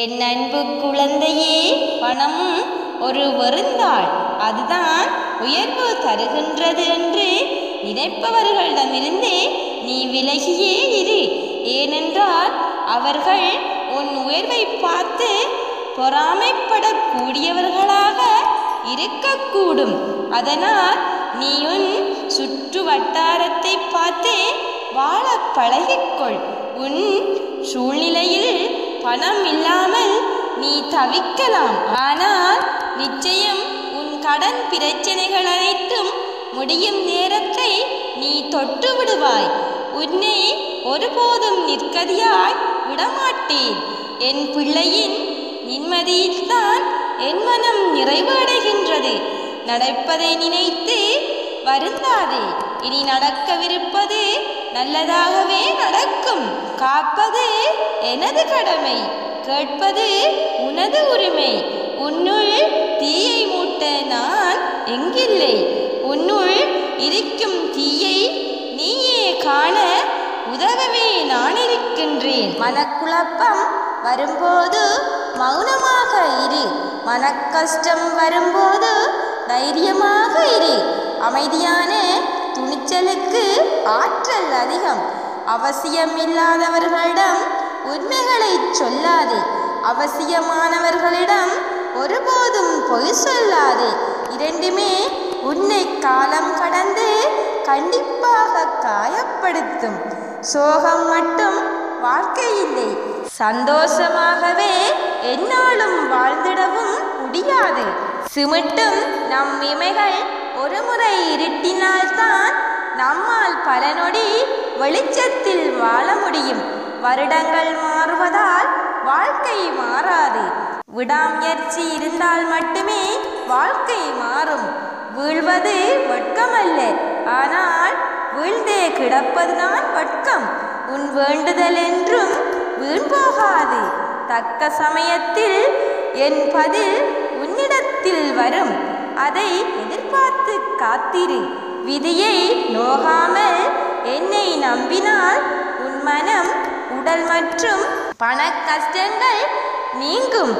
என் அன்பு குழந்தையே, பணம் ஒரு வருந்தாள், அதுதான் உயர்வு தருகின்றது என்று நினைப்பவர்களிடமிருந்து நீ விலகியே இரு. ஏனென்றால் அவர்கள் உன் உயர்வை பார்த்து பொறாமைப்படக்கூடியவர்களாக இருக்கக்கூடும். அதனால் நீ உன் சுற்று வட்டாரத்தை பார்த்து வாழ பழகிக்கொள். உன் சூழ்நிலையில் பணம் இல்லாமல் நீ தவிக்கலாம், ஆனால் நிச்சயம் உன் கடன் பிரச்சனைகள் அனைத்தும் முடியும் நேரத்தை நீ தொட்டு விடுவாய். உன்னை ஒருபோதும் நிற்கதியாய் விடமாட்டேன். என் பிள்ளையின் நிம்மதியில்தான் என் மனம் நிறைவு அடைகின்றது. நடப்பதை நினைத்து வருந்தாதே. இனி நடக்கவிருப்பது நல்லதாகவே நடக்கும். காப்பது எனது கடமை, கேட்பது உனது உரிமை. உன்னுள் தீயை மூட்ட நான் எங்கில்லை. உன்னுள் இருக்கும் தீயை நீயே காண உதவவே நான் இருக்கின்றேன். மனக்குழப்பம் வரும்போது மௌனமாக இரு. மனக்கஷ்டம் வரும்போது தைரியமாக இரு. அமைதியான துணிச்சலுக்கு ஆற்றல் அதிகம். அவசியமில்லாதவர்களிடம் உண்மைகளை சொல்லாதே. அவசியமானவர்களிடம் ஒருபோதும் பொய் சொல்லாதே. இரண்டுமே உன்னை காலம் கடந்து கண்டிப்பாக காயப்படுத்தும். சோகம் மட்டும் வாழ்க்கை இல்லை. சந்தோஷமாகவே என்னாலும் வாழ்ந்திடவும் முடியாது. சிமிட்டும் நம் இமைகள் ஒரு முறை இருட்டினால்தான் நம்மால் பல நொடி வெளிச்சத்தில் வாழ முடியும். வருடங்கள் மாறுவதால் வாழ்க்கை மாறாது. விடாமுயற்சி இருந்தால் மட்டுமே வாழ்க்கை மாறும். வீழ்வது வெட்கமல்ல, ஆனால் வீழ்ந்தே கிடப்பதுதான் வெட்கம். உன் வேண்டுதல் என்றும் வீண் போகாது. தக்க சமயத்தில் என் பதில் உன்னிடத்தில் வரும். அதை எதிர்பார்த்து காத்திரு. விதியை நோகாமல் என்னை நம்பினால் உன் மனம், உடல் மற்றும் பண கஷ்டங்கள் நீங்கும்.